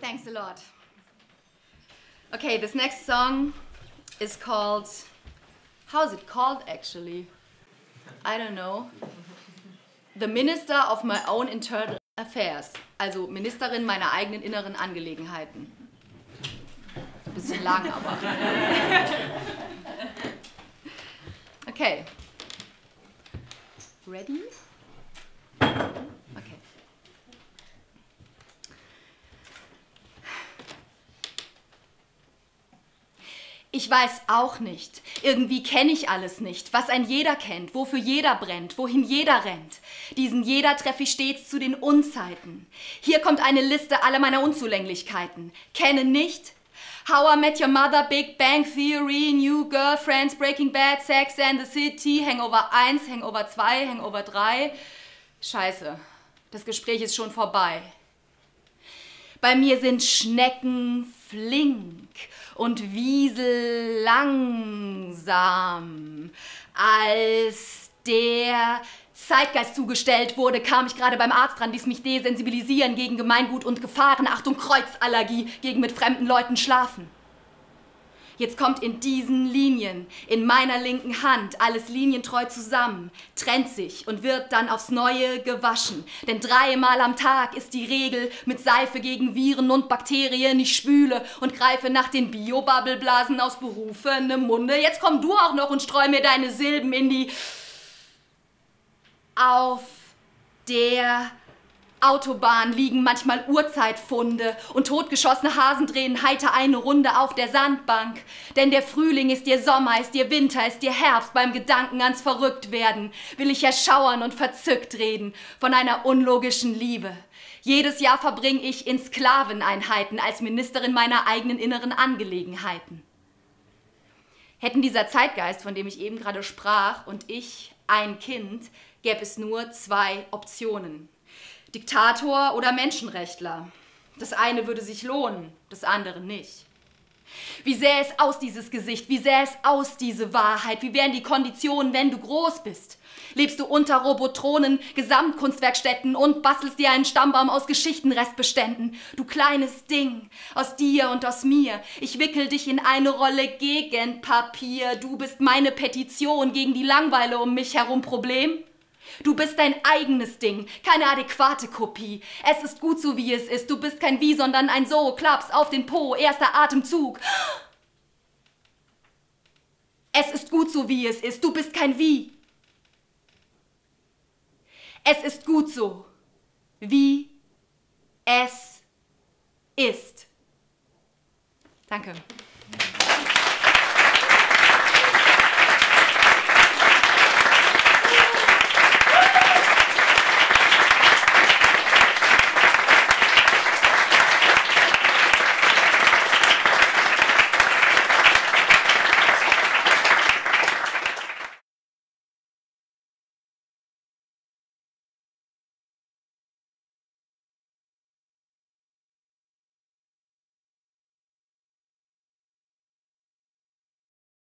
Thanks a lot. Okay, this next song is called, how is it called actually? I don't know. The Minister of My Own Internal Affairs. Also Ministerin meiner eigenen inneren Angelegenheiten. Ein bisschen lang, aber. Okay. Ready? Okay. Ich weiß auch nicht, irgendwie kenne ich alles nicht, was ein jeder kennt, wofür jeder brennt, wohin jeder rennt. Diesen jeder treffe ich stets zu den Unzeiten. Hier kommt eine Liste aller meiner Unzulänglichkeiten. Kenne nicht How I Met Your Mother, Big Bang Theory, New Girl, Friends, Breaking Bad, Sex and the City, Hangover 1, Hangover 2, Hangover 3. Scheiße, das Gespräch ist schon vorbei. Bei mir sind Schnecken flink und Wiesel langsam. Als der Zeitgeist zugestellt wurde, kam ich gerade beim Arzt dran, ließ mich desensibilisieren gegen Gemeingut und Gefahren, Achtung, Kreuzallergie, gegen mit fremden Leuten schlafen. Jetzt kommt in diesen Linien, in meiner linken Hand, alles linientreu zusammen, trennt sich und wird dann aufs Neue gewaschen. Denn dreimal am Tag ist die Regel, mit Seife gegen Viren und Bakterien, ich spüle und greife nach den Bio-Bubble-Blasen aus berufenem Munde. Jetzt komm du auch noch und streu mir deine Silben in die... Auf der Autobahn liegen manchmal Urzeitfunde und totgeschossene Hasen drehen heiter eine Runde auf der Sandbank. Denn der Frühling ist dir Sommer, ist dir Winter, ist dir Herbst. Beim Gedanken ans Verrücktwerden will ich erschauern und verzückt reden von einer unlogischen Liebe. Jedes Jahr verbringe ich in Sklaveneinheiten als Ministerin meiner eigenen inneren Angelegenheiten. Hätten dieser Zeitgeist, von dem ich eben gerade sprach, und ich ein Kind, gäbe es nur zwei Optionen. Diktator oder Menschenrechtler. Das eine würde sich lohnen, das andere nicht. Wie sähe es aus, dieses Gesicht? Wie sähe es aus, diese Wahrheit? Wie wären die Konditionen, wenn du groß bist? Lebst du unter Robotronen, Gesamtkunstwerkstätten und bastelst dir einen Stammbaum aus Geschichtenrestbeständen? Du kleines Ding, aus dir und aus mir. Ich wickel dich in eine Rolle gegen Papier. Du bist meine Petition gegen die Langweile um mich herum. Problem? Du bist dein eigenes Ding, keine adäquate Kopie. Es ist gut so, wie es ist. Du bist kein Wie, sondern ein So. Klaps auf den Po, erster Atemzug. Es ist gut so, wie es ist. Du bist kein Wie. Es ist gut so, wie es ist. Danke.